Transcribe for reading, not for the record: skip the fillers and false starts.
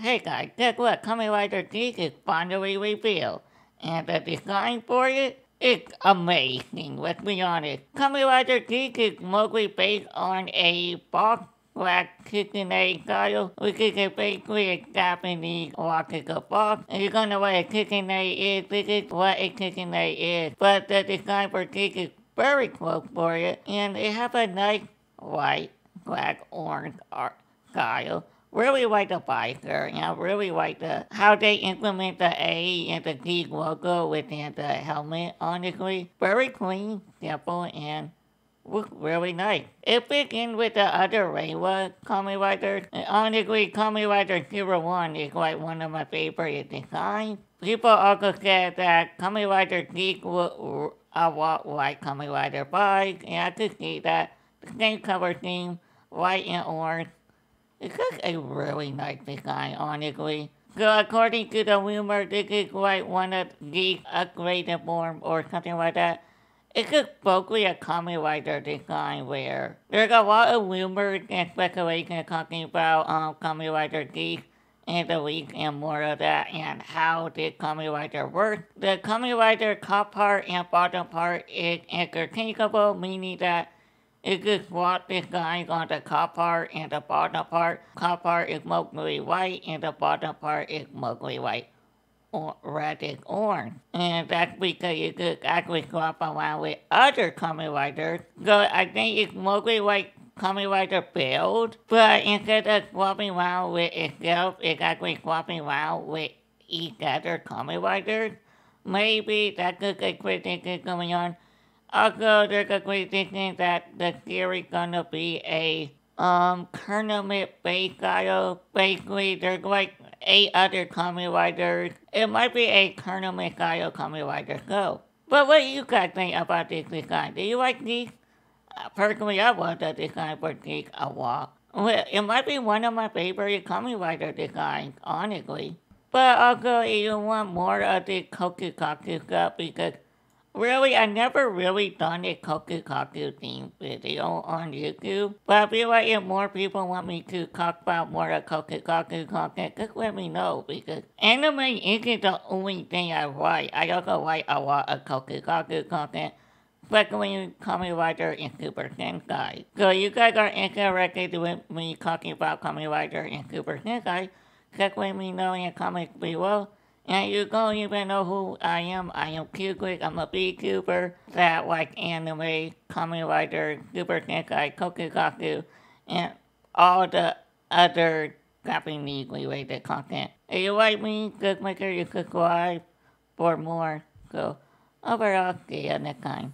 Hey guys, guess what? Kamen Rider Geats is finally revealed, and the design for it is amazing, let's be honest. Kamen Rider Geats is mostly based on a box-like KitchenAid style, which is basically a Japanese logical box. If you don't know what a KitchenAid is, this is what a KitchenAid is, but the design for Geats is very close for it, and it has a nice white, black, orange art style. Really like the biker, and I really like how they implement the A and the G logo within the helmet, honestly. Very clean, simple, and look really nice. It fits in with the other Reiwa Kamen Riders, and honestly, Kamen Rider Zero-One is like one of my favorite designs. People also said that Kamen Rider Geats look a lot like Kamen Rider V, and I could see that. The same color scheme, white and orange. It's just a really nice design, honestly. So according to the rumor, this is like one of these upgraded forms or something like that. It's just mostly a Kamen Rider design where there's a lot of rumors and speculation talking about Kamen Rider Geats and the leaks and more of that and how this Kamen Rider works. The Kamen Rider top part and bottom part is interchangeable, meaning that it just swap this guy on the top part and the bottom part. Top part is mostly white and the bottom part is mostly white. Or red is orange. And that's because you could actually swap around with other Kamen Riders. So I think it's mostly like Kamen Rider Build. But instead of swapping around with itself, it's actually swapping around with each other Kamen Riders. Maybe that's just a criticism going on. Also, there's a criticism that the series gonna be a tournament-based style. Basically, there's like 8 other Kamen Riders. It might be a tournament style Kamen Rider show. But what do you guys think about this design? Do you like these? Personally, I love the design for these a lot. Well, it might be one of my favorite Kamen Rider designs, honestly. But also, if you want more of this Kokukaku stuff, because really, I never really done a Kokukaku theme video on YouTube, but I feel like if more people want me to talk about more of Kokukaku content, just let me know, because anime isn't the only thing I like. I also like a lot of Kokukaku content, especially Kamen Rider and Super Sentai. So if you guys are interested with me talking about Kamen Rider and Super Sentai, just let me know in the comments below. And you don't even know who I am. I am Kyublitz. I'm a VTuber that likes anime, Kamen Rider, Super Sentai, Kokukaku, and all the other Japanese-related content. If you like me, just make sure you subscribe for more. So, overall, see you next time.